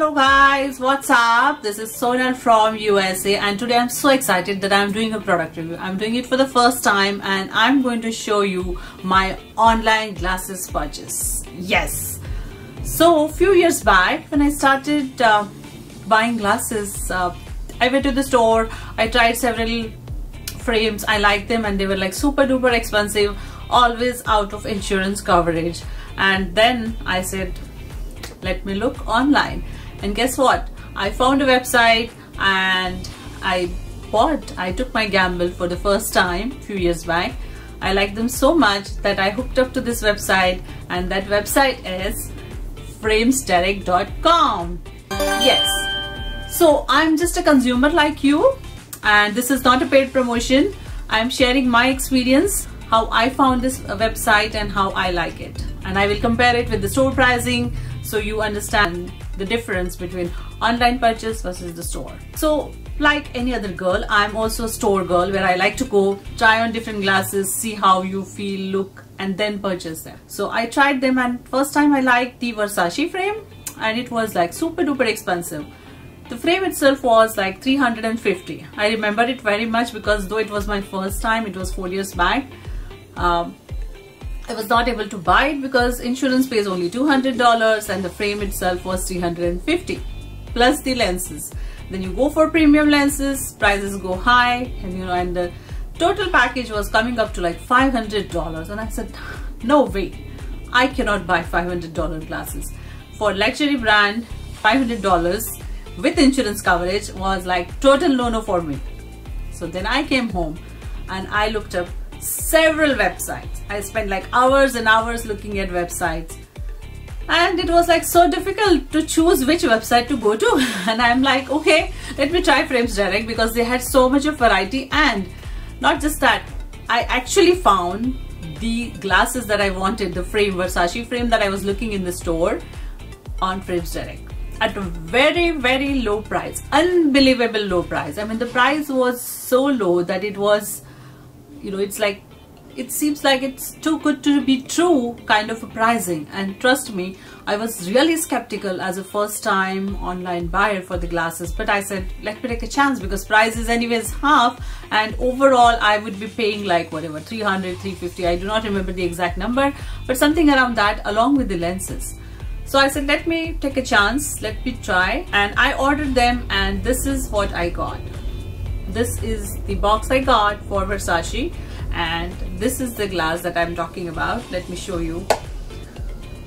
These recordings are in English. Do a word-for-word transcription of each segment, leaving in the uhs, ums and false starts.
Hello guys, what's up? This is Sonal from U S A and today I'm so excited that I'm doing a product review. I'm doing it for the first time and I'm going to show you my online glasses purchase. Yes. So a few years back when I started uh, buying glasses, uh, I went to the store, I tried several frames, I liked them and they were like super duper expensive, always out of insurance coverage. And then I said, let me look online. And guess what? I found a website and I bought, I took my gamble for the first time a few years back. I liked them so much that I hooked up to this website, and that website is Frames Direct dot com. Yes. So I'm just a consumer like you, and this is not a paid promotion. I'm sharing my experience, how I found this website and how I like it. And I will compare it with the store pricing, so you understand the difference between online purchase versus the store. So like any other girl, I'm also a store girl where I like to go, try on different glasses, see how you feel, look, and then purchase them. So I tried them and first time I liked the Versace frame and it was like super duper expensive. The frame itself was like three hundred fifty. I remember it very much because though it was my first time, it was four years back. Um, I was not able to buy it because insurance pays only two hundred dollars and the frame itself was three hundred fifty dollars plus the lenses. Then you go for premium lenses, prices go high, and you know, and the total package was coming up to like five hundred dollars, and I said no way, I cannot buy five hundred dollar glasses. For luxury brand, five hundred dollars with insurance coverage was like total no-no for me. So then I came home and I looked up several websites. I spent like hours and hours looking at websites, and it was like so difficult to choose which website to go to. And I'm like, okay, let me try Frames Direct because they had so much of variety. And not just that, I actually found the glasses that I wanted, the frame, Versace frame that I was looking in the store, on Frames Direct at a very very low price, unbelievable low price. I mean, the price was so low that it was, you know, it's like, it seems like it's too good to be true kind of a pricing. And trust me, I was really skeptical as a first time online buyer for the glasses, but I said, let me take a chance because price is anyways half, and overall I would be paying like whatever, three hundred, three fifty, I do not remember the exact number, but something around that along with the lenses. So I said, let me take a chance, let me try. And I ordered them, and this is what I got. This is the box I got for Versace, and this is the glass that I'm talking about. Let me show you.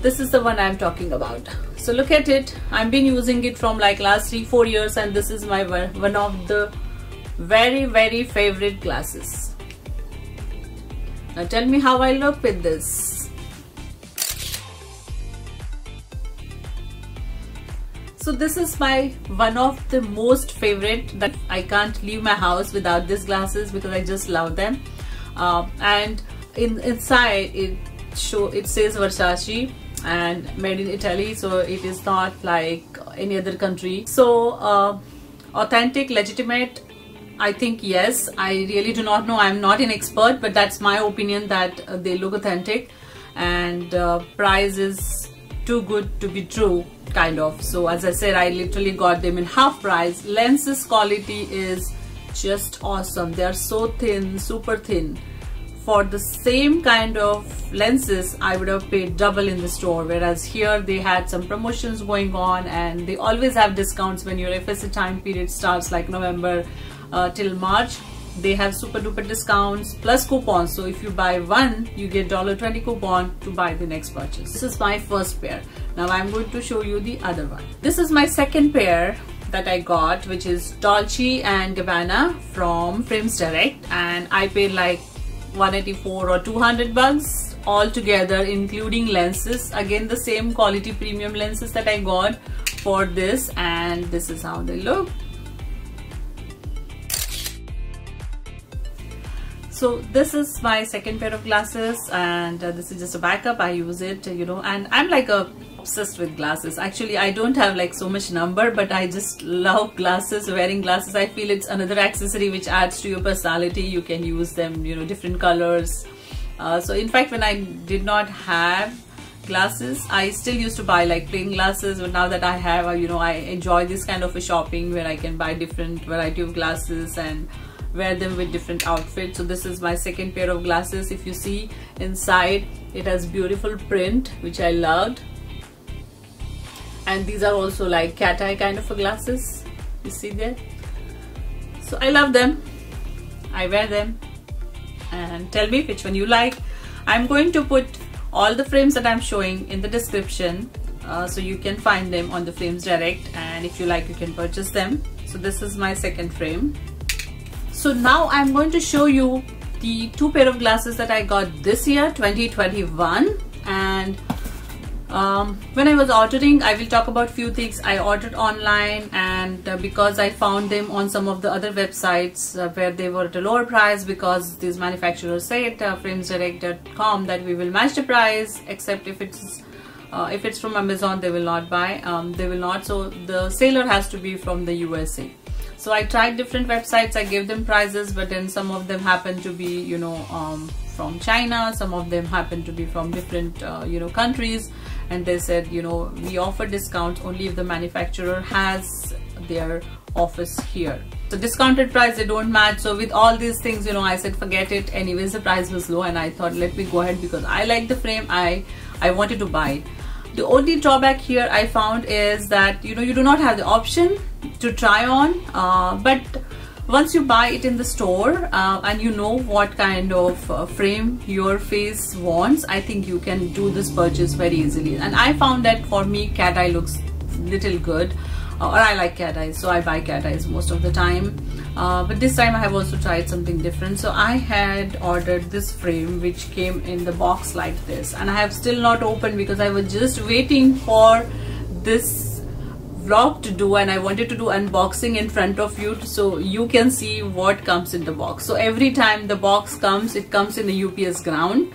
This is the one I'm talking about. So look at it. I've been using it from like last three, four years, and this is my one of the very, very favorite glasses. Now tell me how I look with this. So this is my one of the most favorite, that I can't leave my house without these glasses because I just love them. Uh, and in inside it show it says Versace and made in Italy, so it is not like any other country. So uh, authentic, legitimate, I think. Yes, I really do not know, I'm not an expert, but that's my opinion that uh, they look authentic, and uh, price is too good to be true kind of. So as I said, I literally got them in half price. Lenses quality is just awesome. They are so thin, super thin. For the same kind of lenses, I would have paid double in the store, whereas here they had some promotions going on, and they always have discounts when your F S A time period starts, like November uh, till March. They have super duper discounts plus coupons, so if you buy one you get dollar twenty coupon to buy the next purchase. This is my first pair. Now I'm going to show you the other one. This is my second pair that I got, which is Dolce and Gabbana from Frames Direct, and I paid like one eighty-four or two hundred bucks all together, including lenses. Again, the same quality premium lenses that I got for this, and this is how they look. So this is my second pair of glasses, and uh, this is just a backup. I use it, you know, and I'm like a obsessed with glasses. Actually, I don't have like so much number, but I just love glasses, wearing glasses. I feel it's another accessory which adds to your personality. You can use them, you know, different colors. Uh, so in fact, when I did not have glasses. I still used to buy like plain glasses, but now that I have, you know, I enjoy this kind of a shopping where I can buy different variety of glasses and wear them with different outfits. So this is my second pair of glasses. If you see inside, it has beautiful print which I loved, and these are also like cat eye kind of a glasses, you see there. So I love them, I wear them, and tell me which one you like. I'm going to put all the frames that I'm showing in the description, uh, so you can find them on the Frames Direct, and if you like you can purchase them. So this is my second frame. So now I'm going to show you the two pair of glasses that I got this year, twenty twenty-one, and um, when I was ordering, I will talk about few things I ordered online, and uh, because I found them on some of the other websites uh, where they were at a lower price, because these manufacturers said uh, Frames Direct dot com that we will match the price, except if it's uh, if it's from Amazon they will not buy, um, they will not. So the seller has to be from the U S A. So I tried different websites, I gave them prices, but then some of them happened to be, you know, um, from China, some of them happened to be from different, uh, you know, countries, and they said, you know, we offer discounts only if the manufacturer has their office here. So discounted price, they don't match. So with all these things, you know, I said forget it. Anyways, the price was low, and I thought let me go ahead because I like the frame, I, I wanted to buy it. The only drawback here I found is that, you know, you do not have the option to try on, uh, but once you buy it in the store uh, and you know what kind of uh, frame your face wants, I think you can do this purchase very easily. And I found that for me cat eye looks little good, uh, or I like cat eyes, so I buy cat eyes most of the time, uh, but this time I have also tried something different. So I had ordered this frame which came in the box like this, and I have still not opened because I was just waiting for this vlog to do, and I wanted to do unboxing in front of you so you can see what comes in the box. So every time the box comes, it comes in the U P S ground.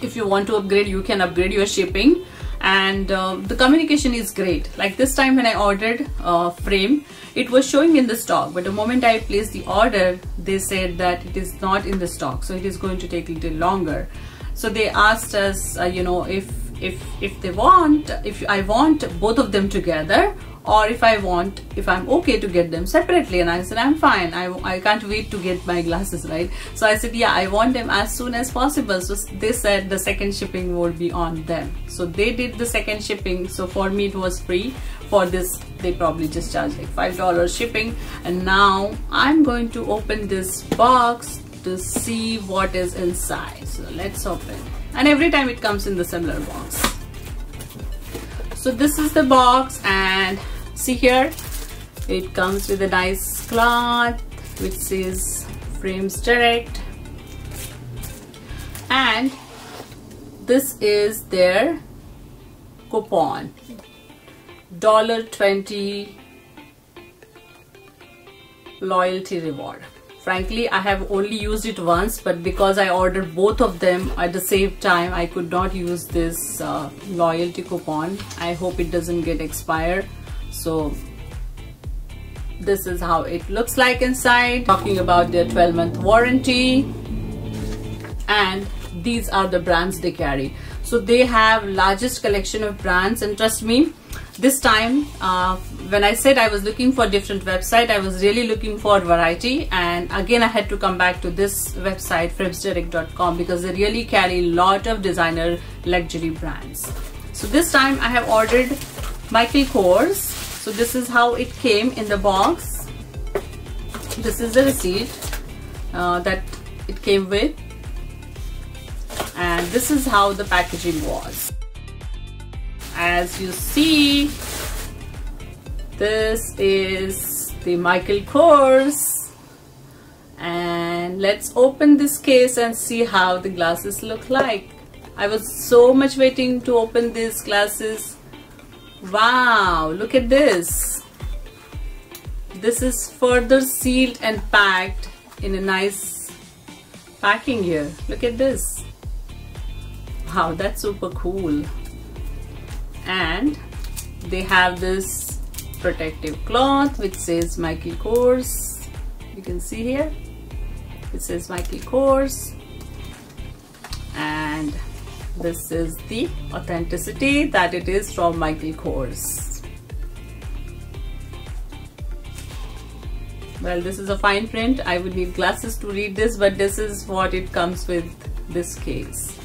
If you want to upgrade, you can upgrade your shipping, and uh, the communication is great. Like this time when I ordered uh, frame, it was showing in the stock, but the moment I placed the order, they said that it is not in the stock, so it is going to take a little longer. So they asked us, uh, you know, if if if they want, if I want both of them together, or if I want, if I'm okay to get them separately. And I said I'm fine, I, I can't wait to get my glasses, right? So I said yeah, I want them as soon as possible. So they said the second shipping would be on them, so they did the second shipping. So for me it was free. For this they probably just charged like five dollars shipping. And now I'm going to open this box to see what is inside. So let's open, and every time it comes in the similar box. So this is the box, and see here it comes with a nice cloth which says Frames Direct, and this is their coupon, dollar twenty loyalty reward. Frankly, I have only used it once, but because I ordered both of them at the same time, I could not use this uh, loyalty coupon. I hope it doesn't get expired. So this is how it looks like inside. Talking about their twelve month warranty, and these are the brands they carry. So they have largest collection of brands, and trust me, this time uh, when I said I was looking for different website, I was really looking for variety, and again I had to come back to this website Frames Direct dot com because they really carry lot of designer luxury brands. So this time I have ordered Michael Kors. So this is how it came in the box. This is the receipt uh, that it came with, and this is how the packaging was. As you see, this is the Michael Kors, and let's open this case and see how the glasses look like. I was so much waiting to open these glasses. Wow, look at this. This is further sealed and packed in a nice packing here. Look at this. Wow, that's super cool. And they have this protective cloth which says Michael Kors. You can see here it says Michael Kors, and This is the authenticity that it is from Michael Kors. Well, this is a fine print. I would need glasses to read this, but this is what it comes with, this case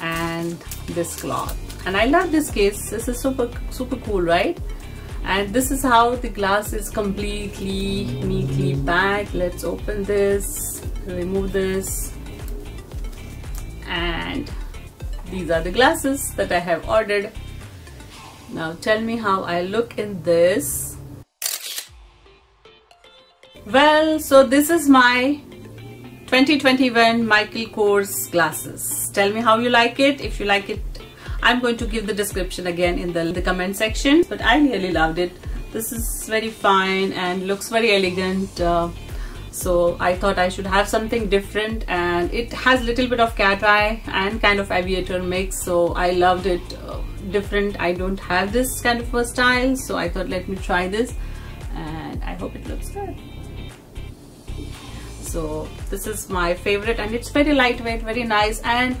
and this cloth. And I love this case. This is super, super cool, right? And this is how the glass is completely, neatly packed. Let's open this, remove this. And these are the glasses that I have ordered. Now tell me how I look in this. Well, so this is my twenty twenty-one Michael Kors glasses. Tell me how you like it. If you like it, I'm going to give the description again in the, the comment section. But I really loved it. This is very fine and looks very elegant. Uh, so I thought I should have something different, and it has little bit of cat eye and kind of aviator mix. So I loved it. Uh, different. I don't have this kind of a style. So I thought, let me try this, and I hope it looks good. So this is my favorite, and it's very lightweight, very nice, and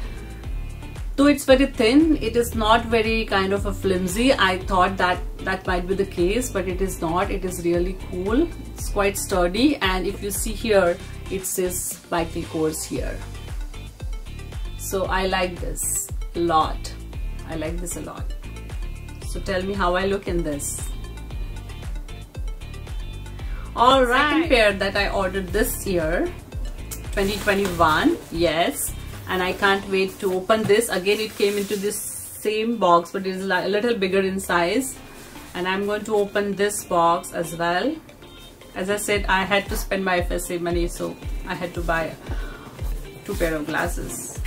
though it's very thin, it is not very kind of a flimsy. I thought that that might be the case, but it is not. It is really cool. It's quite sturdy, and if you see here, it says Michael Kors here. So I like this a lot. I like this a lot. So tell me how I look in this. All right. Second pair that I ordered this year, twenty twenty-one. Yes. And I can't wait to open this. Again, it came into this same box, but it is a little bigger in size. And I'm going to open this box as well. As I said, I had to spend my F S A money, so I had to buy two pair of glasses.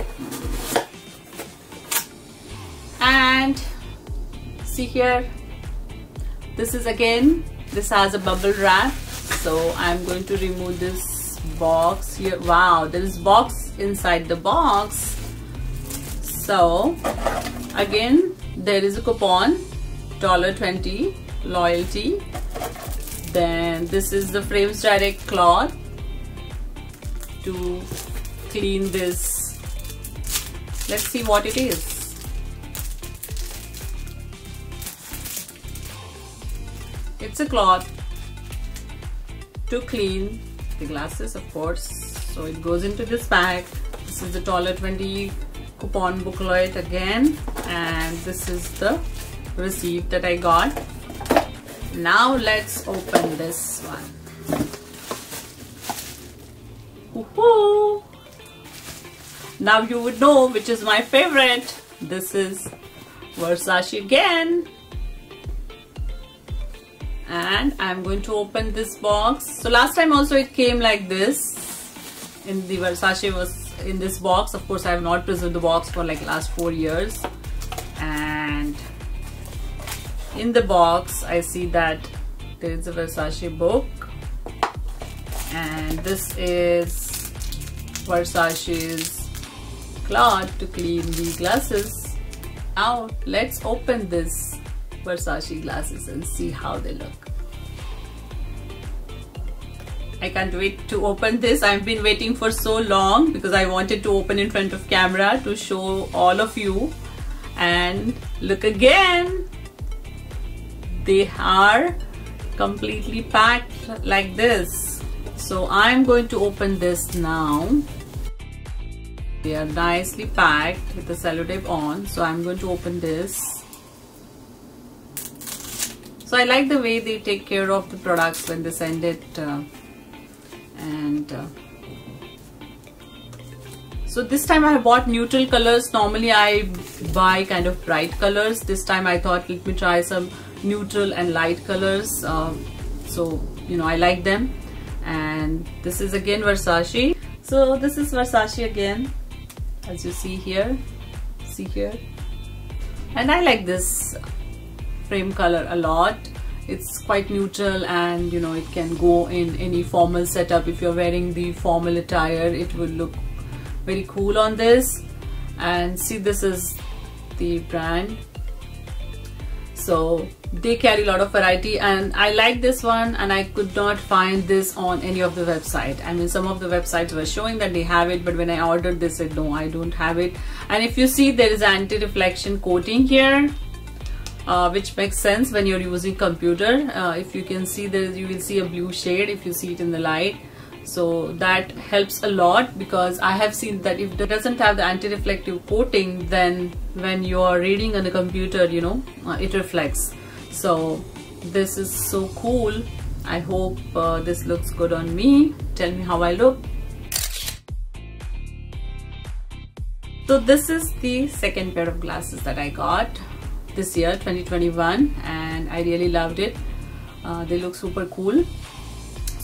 And see here, this is again, this has a bubble wrap. So I'm going to remove this box here. Wow, there is box inside the box. So again, there is a coupon, one dollar twenty loyalty. Then this is the Frames Direct cloth to clean this. Let's see what it is. It's a cloth to clean the glasses, of course. So it goes into this bag. This is the one dollar twenty coupon booklet again, and this is the receipt that I got. Now let's open this one. Woohoo! Now you would know which is my favorite. This is Versace again. And I'm going to open this box. So last time also it came like this. In the Versace was in this box. Of course, I have not preserved the box for like last four years. And in the box, I see that there is a Versace book. And this is Versace's cloth to clean the glasses out. Let's open this Versace glasses and see how they look. I can't wait to open this. I've been waiting for so long because I wanted to open in front of camera to show all of you. And look again, they are completely packed like this. So I'm going to open this now. They are nicely packed with the sellotape on. So I'm going to open this. So I like the way they take care of the products when they send it, uh, and uh, so this time I bought neutral colors. Normally I buy kind of bright colors. This time I thought, let me try some neutral and light colors. Uh, so you know, I like them. And this is again Versace. So this is Versace again, as you see here, see here, and I like this frame color a lot. It's quite neutral, and you know, it can go in any formal setup. If you're wearing the formal attire, it will look very cool on this. And see, this is the brand. So they carry a lot of variety, and I like this one, and I could not find this on any of the website. I mean, some of the websites were showing that they have it, but when I ordered, they said no, I don't have it. And if you see, there is anti-reflection coating here, uh, which makes sense when you're using computer. Uh, if you can see, there you will see a blue shade if you see it in the light. So that helps a lot, because I have seen that if it doesn't have the anti-reflective coating, then when you are reading on the computer, you know, uh, it reflects. So this is so cool. I hope uh, this looks good on me. Tell me how I look. So this is the second pair of glasses that I got this year, twenty twenty-one, and I really loved it. Uh, they look super cool.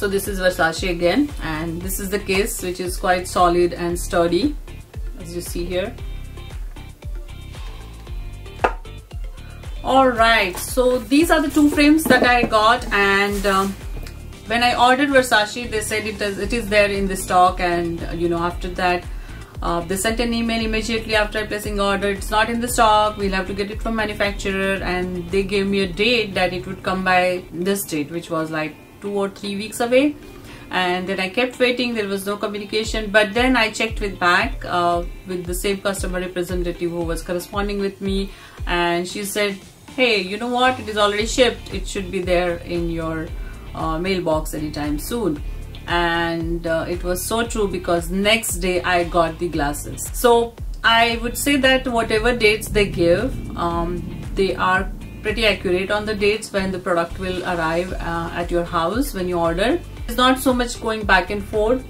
So this is Versace again, and this is the case, which is quite solid and sturdy, as you see here. Alright, so these are the two frames that I got, and um, when I ordered Versace, they said it does, it is there in the stock, and uh, you know, after that uh, they sent an email immediately after placing order, it's not in the stock, we'll have to get it from manufacturer, and they gave me a date that it would come by this date, which was like two or three weeks away. And then I kept waiting, there was no communication, but then I checked with back uh, with the same customer representative who was corresponding with me, and she said, hey, you know what, it is already shipped, it should be there in your uh, mailbox anytime soon. And uh, it was so true, because next day I got the glasses. So I would say that whatever dates they give, um, they are pretty accurate on the dates when the product will arrive uh, at your house when you order. There's not so much going back and forth.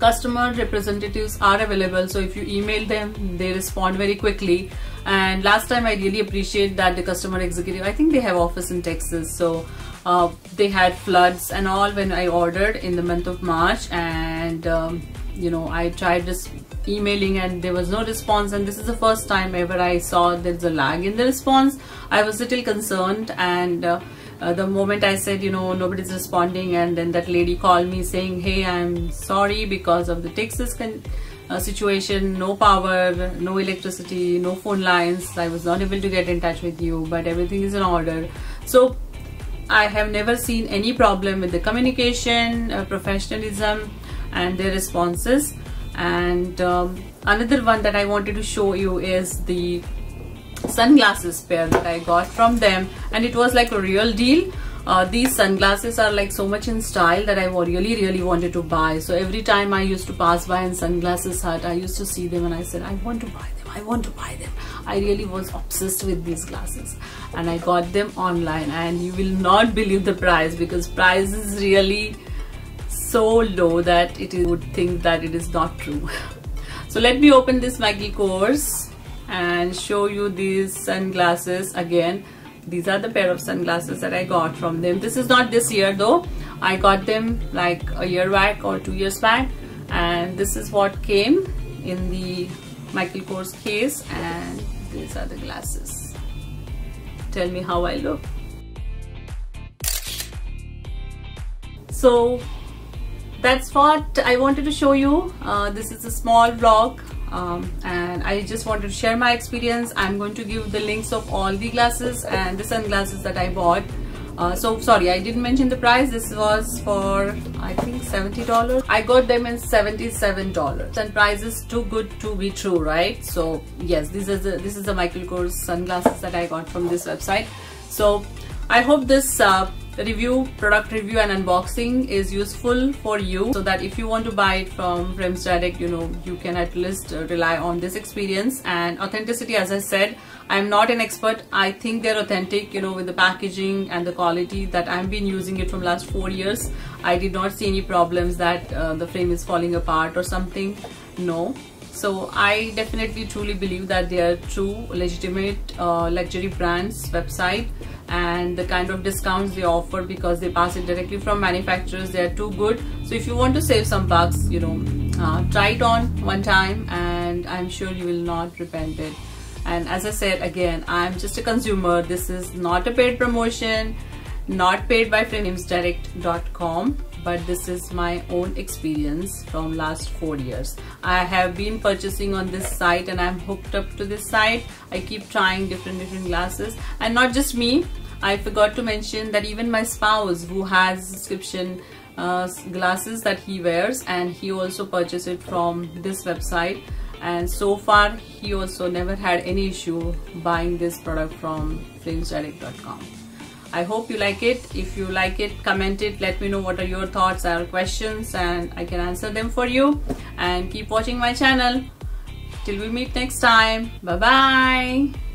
Customer representatives are available, so if you email them, they respond very quickly. And last time I really appreciate that the customer executive, I think they have office in Texas, so uh, they had floods and all when I ordered in the month of March, and um, you know, I tried just emailing and there was no response, and this is the first time ever I saw there's a lag in the response. I was a little concerned, and uh, uh, the moment I said, you know, nobody's responding, and then that lady called me saying, hey, I'm sorry, because of the Texas con uh, situation, no power, no electricity, no phone lines, I was not able to get in touch with you, but everything is in order. So I have never seen any problem with the communication, uh, professionalism and their responses. And um, another one that I wanted to show you is the sunglasses pair that I got from them, and it was like a real deal. Uh, these sunglasses are like so much in style that I really really wanted to buy. So every time I used to pass by in Sunglasses Hut, I used to see them and I said, I want to buy them, I want to buy them. I really was obsessed with these glasses, and I got them online, and you will not believe the price, because price is really so low that it would think that it is not true. So let me open this Michael Kors and show you these sunglasses again. These are the pair of sunglasses that I got from them. This is not this year though. I got them like a year back or two years back, and this is what came in the Michael Kors case, and these are the glasses. Tell me how I look. So that's what I wanted to show you. Uh, this is a small vlog, um, and I just wanted to share my experience. I'm going to give the links of all the glasses and the sunglasses that I bought. Uh, so sorry, I didn't mention the price. This was for, I think, seventy dollars. I got them in seventy-seven dollars, and price is too good to be true, right? So yes, this is the, this is the Michael Kors sunglasses that I got from this website. So I hope this uh, review, product review and unboxing is useful for you, so that if you want to buy it from Frames Direct, you know, you can at least rely on this experience and authenticity. As I said, I'm not an expert. I think they're authentic, you know, with the packaging and the quality that I've been using it from last four years. I did not see any problems that uh, the frame is falling apart or something. No. So I definitely truly believe that they are true, legitimate uh, luxury brands website, and the kind of discounts they offer, because they pass it directly from manufacturers, they are too good. So if you want to save some bucks, you know, uh, try it on one time, and I'm sure you will not repent it. And as I said again, I'm just a consumer. This is not a paid promotion, not paid by Frames Direct dot com. but this is my own experience from last four years. I have been purchasing on this site and I'm hooked up to this site. I keep trying different different glasses, and not just me. I forgot to mention that even my spouse, who has subscription uh, glasses that he wears, and he also purchased it from this website, and so far he also never had any issue buying this product from Frames Direct dot com. I hope you like it. If you like it, comment it, let me know what are your thoughts or questions, and I can answer them for you. And keep watching my channel till we meet next time. Bye bye.